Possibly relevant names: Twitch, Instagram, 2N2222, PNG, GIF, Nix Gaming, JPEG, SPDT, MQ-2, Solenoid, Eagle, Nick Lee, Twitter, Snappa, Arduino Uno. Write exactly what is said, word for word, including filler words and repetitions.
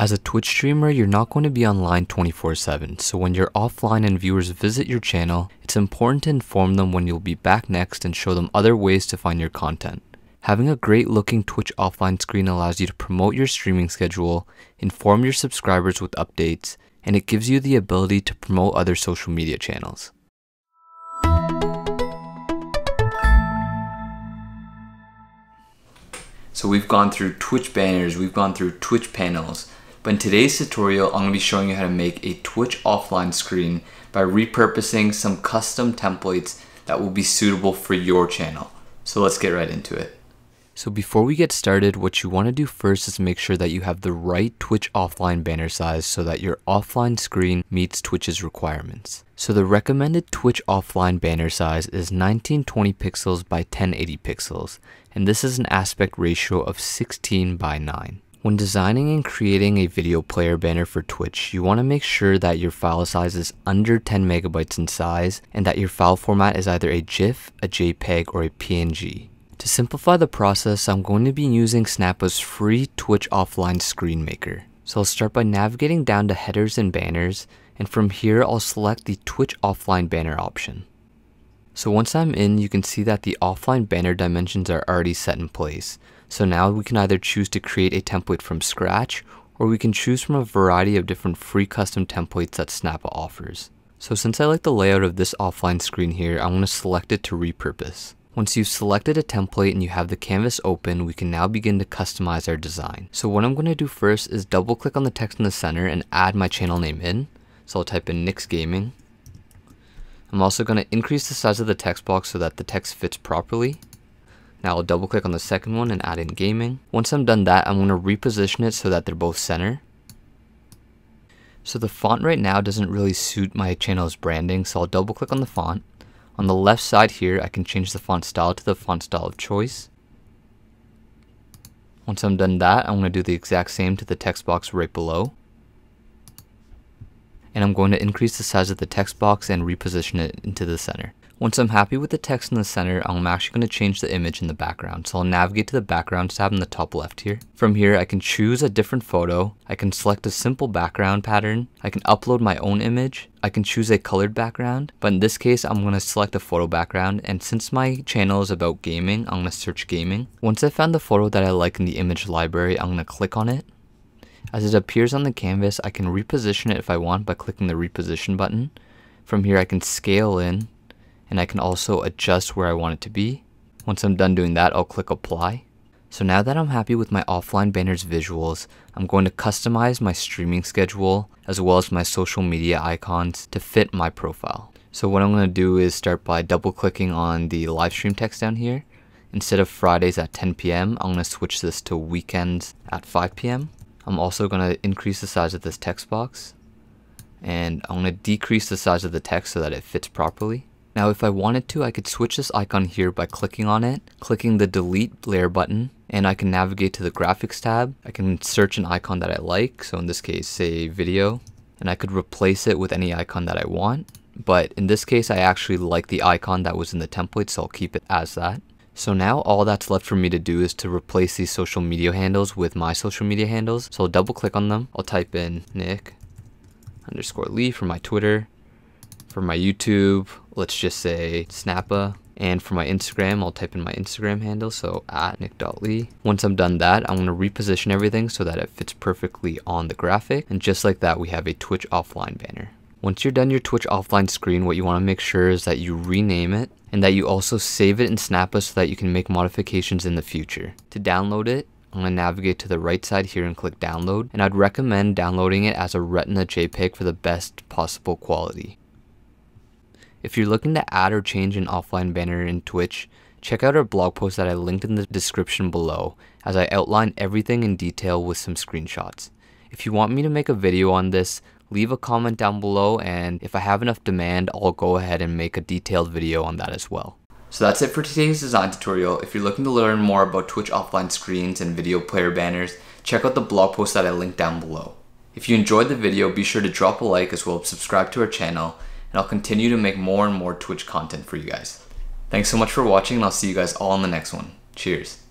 As a Twitch streamer, you're not going to be online twenty-four seven, so when you're offline and viewers visit your channel, it's important to inform them when you'll be back next and show them other ways to find your content. Having a great looking Twitch offline screen allows you to promote your streaming schedule, inform your subscribers with updates, and it gives you the ability to promote other social media channels. So we've gone through Twitch banners, we've gone through Twitch panels, but in today's tutorial, I'm going to be showing you how to make a Twitch offline screen by repurposing some custom templates that will be suitable for your channel. So let's get right into it. So before we get started, what you want to do first is make sure that you have the right Twitch offline banner size so that your offline screen meets Twitch's requirements. So the recommended Twitch offline banner size is nineteen twenty pixels by ten eighty pixels, and this is an aspect ratio of sixteen by nine. When designing and creating a video player banner for Twitch, you want to make sure that your file size is under ten megabytes in size and that your file format is either a GIF, a JPEG, or a P N G. To simplify the process, I'm going to be using Snappa's free Twitch offline screen maker. So I'll start by navigating down to headers and banners, and from here I'll select the Twitch offline banner option. So once I'm in, you can see that the offline banner dimensions are already set in place. So now we can either choose to create a template from scratch, or we can choose from a variety of different free custom templates that Snappa offers. So since I like the layout of this offline screen here, I'm going to select it to repurpose. Once you've selected a template and you have the canvas open, we can now begin to customize our design. So what I'm going to do first is double click on the text in the center and add my channel name in. So I'll type in Nix Gaming. I'm also going to increase the size of the text box so that the text fits properly. Now I'll double click on the second one and add in gaming. Once I'm done that, I'm going to reposition it so that they're both center. So the font right now doesn't really suit my channel's branding, so I'll double click on the font. On the left side here, I can change the font style to the font style of choice. Once I'm done that, I'm going to do the exact same to the text box right below. And I'm going to increase the size of the text box and reposition it into the center. Once I'm happy with the text in the center, I'm actually going to change the image in the background. So I'll navigate to the background tab in the top left here. From here, I can choose a different photo. I can select a simple background pattern. I can upload my own image. I can choose a colored background, but in this case, I'm going to select a photo background. And since my channel is about gaming, I'm going to search gaming. Once I found the photo that I like in the image library, I'm going to click on it. As it appears on the canvas, I can reposition it if I want by clicking the reposition button. From here, I can scale in, and I can also adjust where I want it to be. Once I'm done doing that, I'll click apply. So now that I'm happy with my offline banner's visuals, I'm going to customize my streaming schedule as well as my social media icons to fit my profile. So what I'm going to do is start by double clicking on the live stream text down here. Instead of Fridays at ten p m, I'm going to switch this to weekends at five p m I'm also going to increase the size of this text box, and I'm going to decrease the size of the text so that it fits properly. Now if I wanted to, I could switch this icon here by clicking on it, clicking the delete layer button, and I can navigate to the graphics tab. I can search an icon that I like, so in this case, say video, and I could replace it with any icon that I want. But in this case, I actually like the icon that was in the template, so I'll keep it as that. So now all that's left for me to do is to replace these social media handles with my social media handles. So I'll double click on them. I'll type in Nick underscore Lee for my Twitter. For my YouTube, let's just say Snappa. And for my Instagram, I'll type in my Instagram handle, so at nick dot lee. Once I'm done that, I'm going to reposition everything so that it fits perfectly on the graphic. And just like that, we have a Twitch offline banner. Once you're done your Twitch offline screen, what you want to make sure is that you rename it and that you also save it in Snappa so that you can make modifications in the future. To download it, I'm going to navigate to the right side here and click download. And I'd recommend downloading it as a Retina JPEG for the best possible quality. If you're looking to add or change an offline banner in Twitch, check out our blog post that I linked in the description below, as I outline everything in detail with some screenshots. If you want me to make a video on this, leave a comment down below, and if I have enough demand, I'll go ahead and make a detailed video on that as well. So that's it for today's design tutorial. If you're looking to learn more about Twitch offline screens and video player banners, check out the blog post that I linked down below. If you enjoyed the video, be sure to drop a like as well as subscribe to our channel, and I'll continue to make more and more Twitch content for you guys. Thanks so much for watching, and I'll see you guys all in the next one. Cheers.